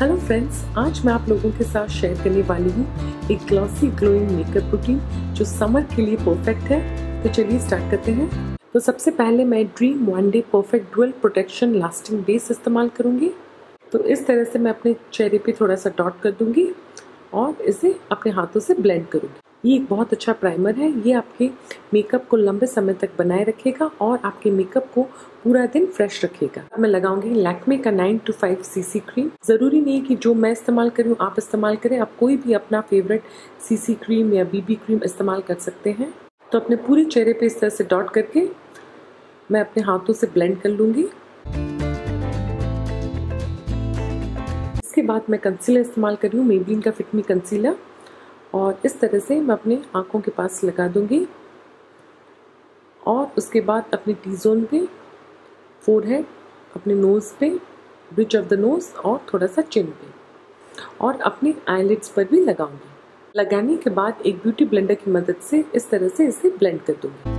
Hello friends, आज मैं आप लोगों के साथ शेयर करने वाली हूँ एक ग्लॉसी ग्लोइंग मेकअप रूटीन जो समर के लिए परफेक्ट है। तो चलिए स्टार्ट करते हैं। तो सबसे पहले मैं dream one day perfect dual protection lasting base इस्तेमाल करूँगी। तो इस तरह से मैं अपने चेहरे पे थोड़ा सा डॉट कर दूँगी और इसे अपने हाथों से ब्लेंड करूँगी। ये एक बहुत अच्छा प्राइमर है, ये आपके मेकअप को लंबे समय तक बनाए रखेगा और आपके मेकअप को पूरा दिन फ्रेश रखेगा। अब मैं लगाऊंगी लैक्मे का 9 to 5 CC क्रीम। जरूरी नहीं कि जो मैं इस्तेमाल करूं आप इस्तेमाल करें, आप कोई भी अपना फेवरेट CC क्रीम या BB क्रीम इस्तेमाल कर सकते हैं। तो अपने पूरे चेहरे पे इस तरह से डॉट करके मैं अपने हाथों से ब्लेंड कर लूंगी। इसके बाद मैं कंसीलर इस्तेमाल कर रही हूँ, मेबलिन का फिट मी कंसीलर, और इस तरह से मैं अपने आँखों के पास लगा दूंगी और उसके बाद अपने टी जोन पे, फोरहेड, अपने नोज़ पे, ब्रिज ऑफ द नोज़ और थोड़ा सा चिन पे और अपने आईलिड्स पर भी लगाऊंगी। लगाने के बाद एक ब्यूटी ब्लेंडर की मदद से इस तरह से इसे ब्लेंड कर दूंगी।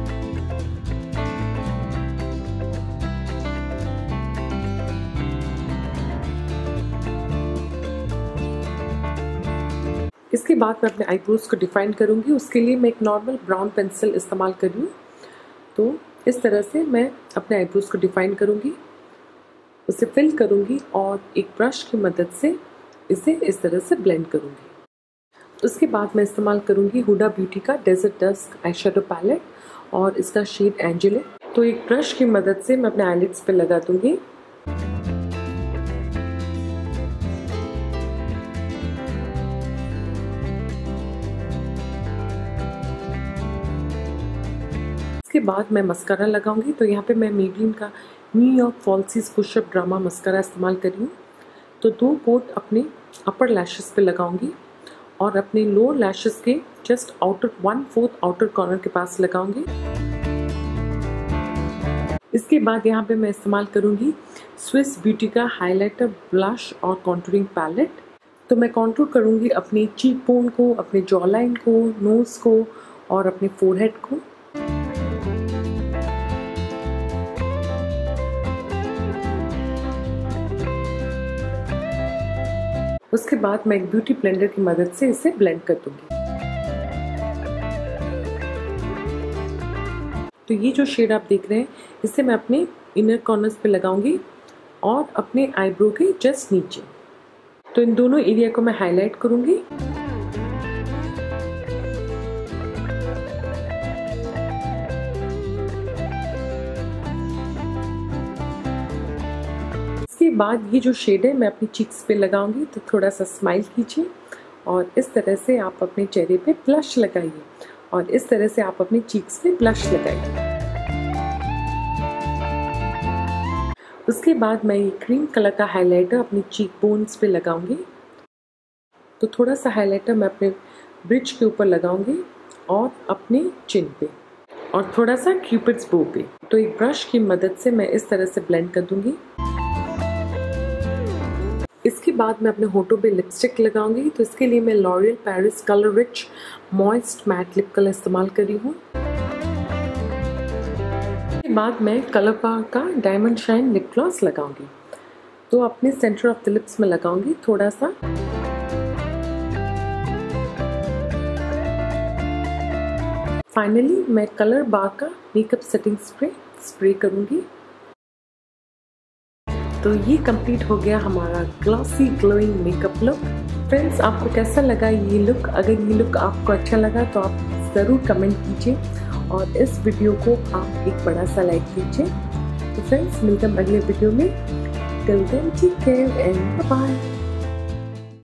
इसके बाद मैं अपने आईब्रोज को डिफाइन करूंगी। उसके लिए मैं एक नॉर्मल ब्राउन पेंसिल इस्तेमाल कर रही हूँ। तो इस तरह से मैं अपने आईब्रोज को डिफाइन करूंगी, उसे फिल करूंगी और एक ब्रश की मदद से इसे इस तरह से ब्लेंड करूंगी। उसके बाद मैं इस्तेमाल करूंगी हुडा ब्यूटी का desert dusk eye shadow palette और इसका शेड एंजेले। तो एक ब्रश की मदद से मैं अपने आईलिड्स पे लगा दूंगी। इसके बाद मैं मस्कारा लगाऊंगी। तो यहाँ पे मैं मेबलिन का New York falsies push up drama mascara इस्तेमाल कर रही हूँ। तो दो कोट अपने अपर लैशेस पे लगाऊंगी और अपने लोअर लैशेस के जस्ट आउटर 1/4 आउटर कॉर्नर के पास लगाऊंगी। इसके बाद यहाँ पे मैं इस्तेमाल करूँगी स्विस ब्यूटी का हाईलाइटर, ब्लश और कॉन्टूरिंग पैलेट। तो मैं कॉन्टूर करूँगी अपने चीक बोन को, अपने जॉ लाइन को, नोज़ को और अपने फोरहेड को। उसके बाद मैं एक ब्यूटी ब्लेंडर की मदद से इसे ब्लेंड कर दूंगी। तो ये जो शेड आप देख रहे हैं इसे मैं अपने इनर कॉर्नर्स पे लगाऊंगी और अपने आईब्रो के जस्ट नीचे। तो इन दोनों एरिया को मैं हाईलाइट करूंगी। बाद ये जो शेड है मैं अपनी चीक्स पे लगाऊंगी। तो थोड़ा सा स्माइल कीजिए और इस तरह से आप अपने चेहरे पे ब्लश लगाइए और इस तरह से आप अपने चीक्स पे ब्लश लगाइए। उसके बाद मैं ये क्रीम कलर का हाइलाइटर अपनी चीक बोन्स पे लगाऊंगी। तो थोड़ा सा हाइलाइटर मैं अपने ब्रिज के ऊपर लगाऊंगी और अपने चिन पे और थोड़ा सा क्यूपिड्स बो पे। तो एक ब्रश की मदद से मैं इस तरह से ब्लेंड कर दूंगी। इसके बाद मैं अपने होठों पे लिपस्टिक लगाऊंगी। तो इसके लिए मैं L'Oreal Paris colour rich moist matte lip colour इस्तेमाल कर रही हूँ। इसके बाद मैं कलरबार का डायमंड शाइन लिप ग्लॉस लगाऊंगी। तो अपने सेंटर ऑफ द लिप्स में लगाऊंगी थोड़ा सा। फाइनली मैं कलरबार का मेकअप सेटिंग स्प्रे करूंगी। तो ये कंप्लीट हो गया हमारा glossy glowing makeup look. Friends, आपको कैसा लगा ये लुक? अगर ये लुक आपको अच्छा लगा तो आप ज़रूर कमेंट कीजिए और इस वीडियो को आप एक बड़ा सा लाइक कीजिए। तो फ्रेंड्स, मिलते हैं अगले वीडियो में। Till then, take care and bye.